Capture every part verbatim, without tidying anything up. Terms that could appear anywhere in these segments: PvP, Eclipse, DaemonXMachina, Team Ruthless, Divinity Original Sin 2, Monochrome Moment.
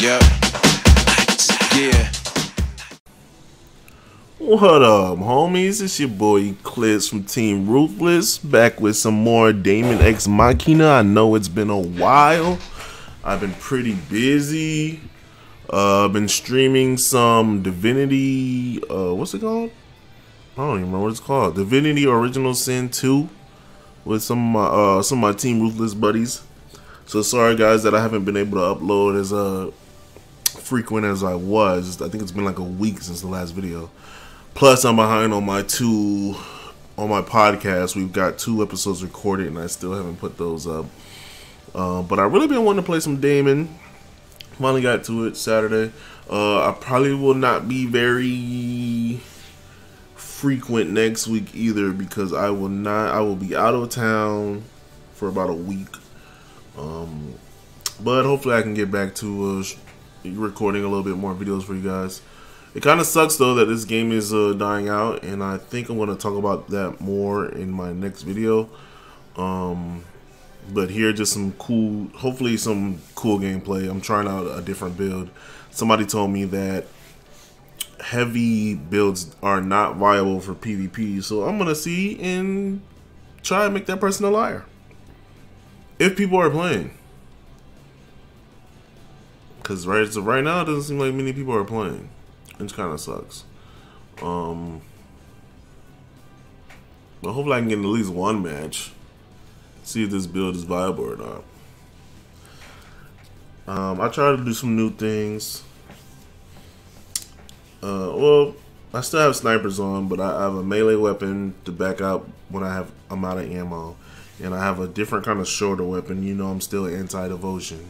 Yep. Yeah. What up, homies? It's your boy Eclipse from Team Ruthless, back with some more DaemonXMachina. I know it's been a while. I've been pretty busy. Uh, I've been streaming some Divinity. Uh, what's it called? I don't even remember what it's called. Divinity Original Sin two with some of my, uh, some of my Team Ruthless buddies. So sorry guys that I haven't been able to upload as uh, frequent as I was. I think it's been like a week since the last video. Plus I'm behind on my two on my podcast. We've got two episodes recorded and I still haven't put those up. Uh, but I really been wanting to play some Daemon. Finally got to it Saturday. Uh, I probably will not be very frequent next week either because I will not. I will be out of town for about a week. Um, but hopefully I can get back to uh, recording a little bit more videos for you guys. It kind of sucks though that this game is uh, dying out, and I think I'm gonna talk about that more in my next video. Um, but here just some cool, hopefully some cool gameplay. I'm trying out a different build. Somebody told me that heavy builds are not viable for PvP, so I'm gonna see and try and make that person a liar. If people are playing. Because right, so right now it doesn't seem like many people are playing. Which kind of sucks. Um, but hopefully I can get at least one match. See if this build is viable or not. Um, I try to do some new things. Uh, well, I still have snipers on, but I have a melee weapon to back up when I have I'm out of ammo. And I have a different kind of shorter weapon. You know I'm still anti-devotion.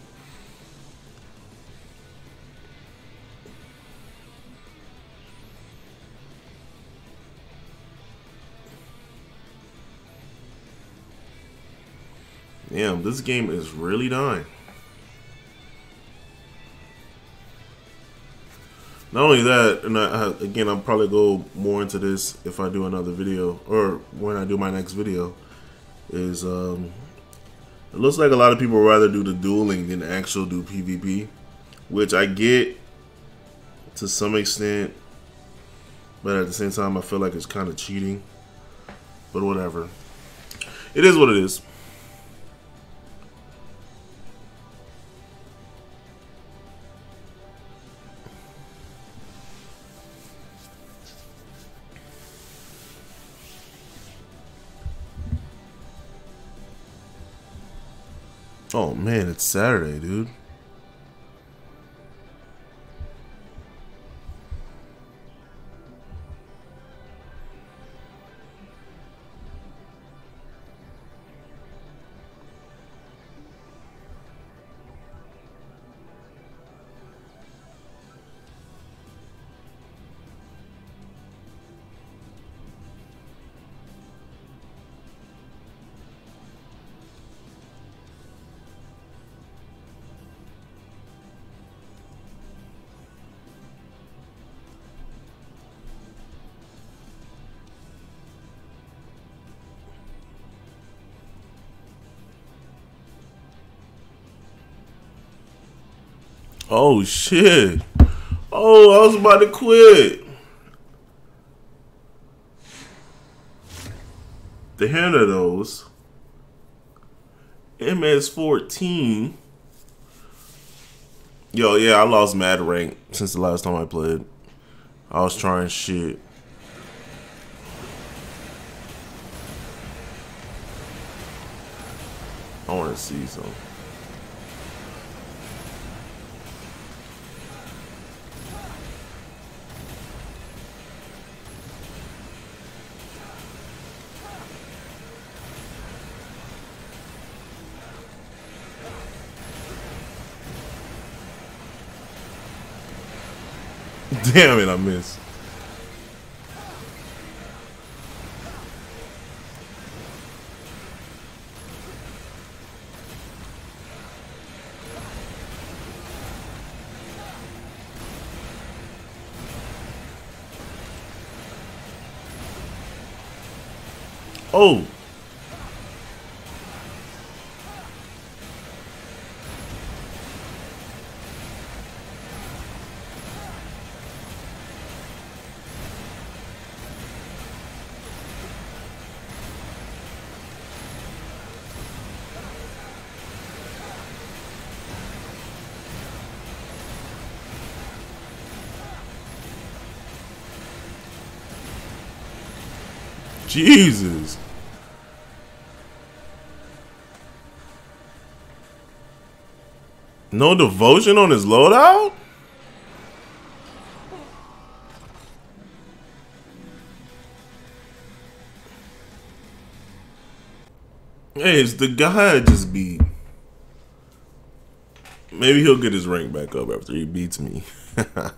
Damn, this game is really dying. Not only that, and I, I, again, I'll probably go more into this if I do another video, or when I do my next video. Is um, it looks like a lot of people rather do the dueling than actual do PvP, which I get to some extent, but at the same time I feel like it's kind of cheating. But whatever, it is what it is. Oh man, it's Saturday, dude. Oh shit. Oh, I was about to quit. The hand of those M S fourteen. Yo, yeah, I lost mad rank since the last time I played. I was trying shit. I want to see something. Damn it, I missed. Oh. Jesus. No devotion on his loadout? Hey, it's the guy I just beat. Maybe he'll get his rank back up after he beats me. I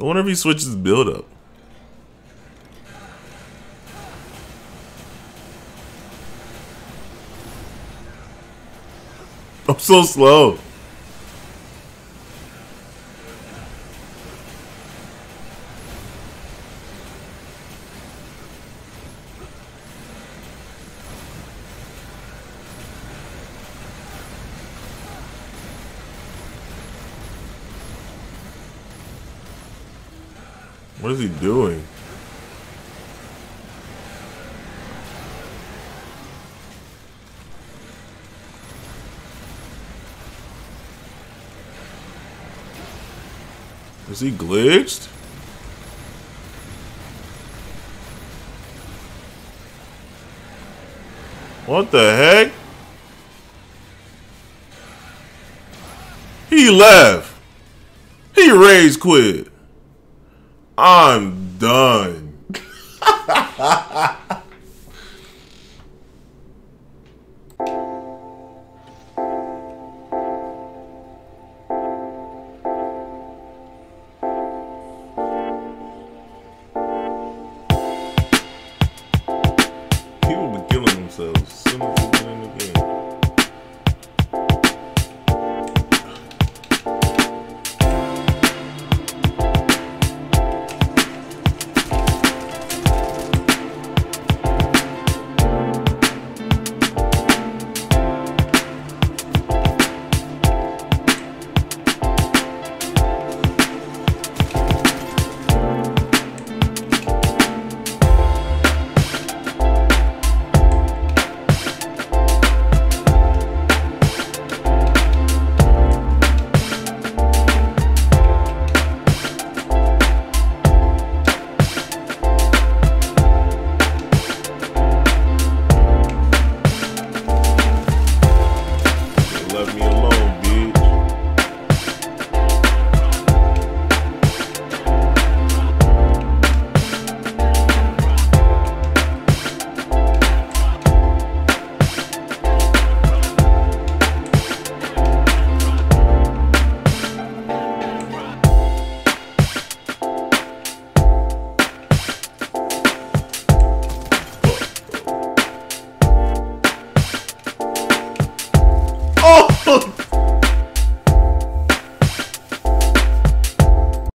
wonder if he switches build up. I'm so slow. What is he doing? Is he glitched? What the heck? He left. He rage quit. I'm done. Love me alone.